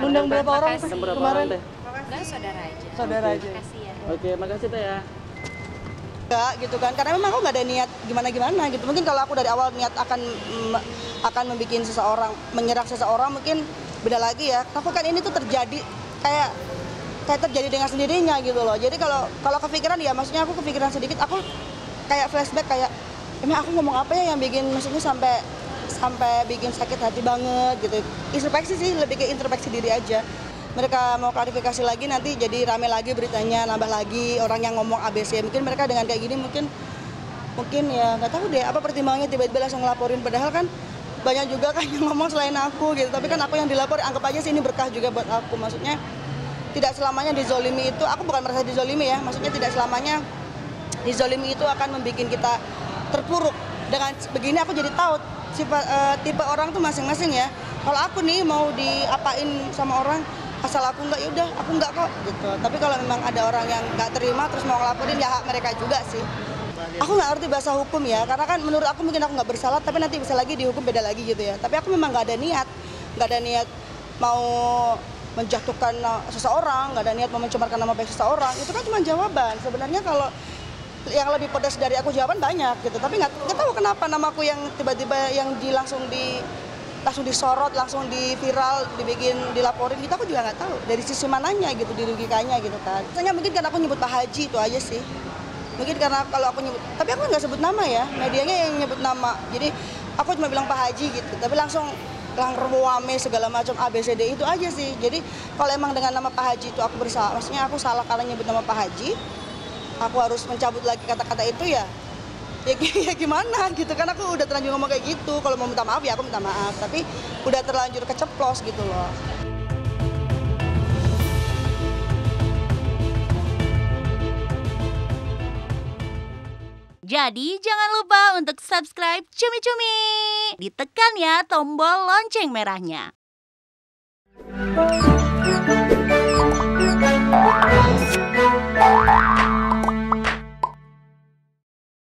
Ngundang berapa orang sih kemarin? Enggak, saudara aja. Saudara aja. Makasih ya. Oke, makasih Teh ya. Enggak gitu kan, karena memang aku nggak ada niat gimana-gimana gitu. Mungkin kalau aku dari awal niat akan membuat seseorang, menyerang seseorang mungkin beda lagi ya. Tapi kan ini tuh terjadi kayak terjadi dengan sendirinya gitu loh. Jadi kalau kepikiran ya, maksudnya aku kepikiran sedikit, aku kayak flashback kayak emang aku ngomong apa ya yang bikin maksudnya sampai bikin sakit hati banget gitu. Introspeksi sih, lebih ke introspeksi diri aja. Mereka mau klarifikasi lagi nanti jadi rame lagi beritanya, nambah lagi orang yang ngomong ABC. Mungkin mereka dengan kayak gini mungkin ya nggak tahu deh apa pertimbangannya tiba-tiba langsung ngelaporin. Padahal kan banyak juga kan yang ngomong selain aku gitu. Tapi kan aku yang dilapor, anggap aja sih ini berkah juga buat aku. Maksudnya tidak selamanya dizolimi itu, aku bukan merasa dizolimi ya. Maksudnya tidak selamanya dizolimi itu akan membuat kita terpuruk. Dengan begini aku jadi tahu tipe orang tuh masing-masing ya. Kalau aku nih mau diapain sama orang, asal aku enggak, yaudah aku enggak kok gitu. Tapi kalau memang ada orang yang enggak terima terus mau ngelaporin, ya hak mereka juga sih. Aku enggak ngerti bahasa hukum ya, karena kan menurut aku mungkin aku enggak bersalah, tapi nanti bisa lagi dihukum beda lagi gitu ya. Tapi aku memang enggak ada niat mau menjatuhkan seseorang, enggak ada niat mau mencemarkan nama baik seseorang. Itu kan cuma jawaban. Sebenarnya kalau yang lebih pedas dari aku jawaban banyak gitu, tapi nggak tahu kenapa namaku yang tiba-tiba yang langsung disorot, langsung di viral, dibikin dilaporin gitu, aku juga nggak tahu dari sisi mananya gitu, dirugikannya gitu kan. Misalnya mungkin karena aku nyebut Pak Haji itu aja sih, mungkin karena kalau aku nyebut, tapi aku nggak sebut nama ya, medianya yang nyebut nama, jadi aku cuma bilang Pak Haji gitu, tapi langsung langruame segala macam ABCD itu aja sih. Jadi kalau emang dengan nama Pak Haji itu aku bersalah, maksudnya aku salah karena nyebut nama Pak Haji, aku harus mencabut lagi kata-kata itu ya gimana gitu kan, aku udah terlanjur ngomong kayak gitu. Kalau mau minta maaf ya aku minta maaf, tapi udah terlanjur keceplos gitu loh. Jadi jangan lupa untuk subscribe Cumi-Cumi, ditekan ya tombol lonceng merahnya.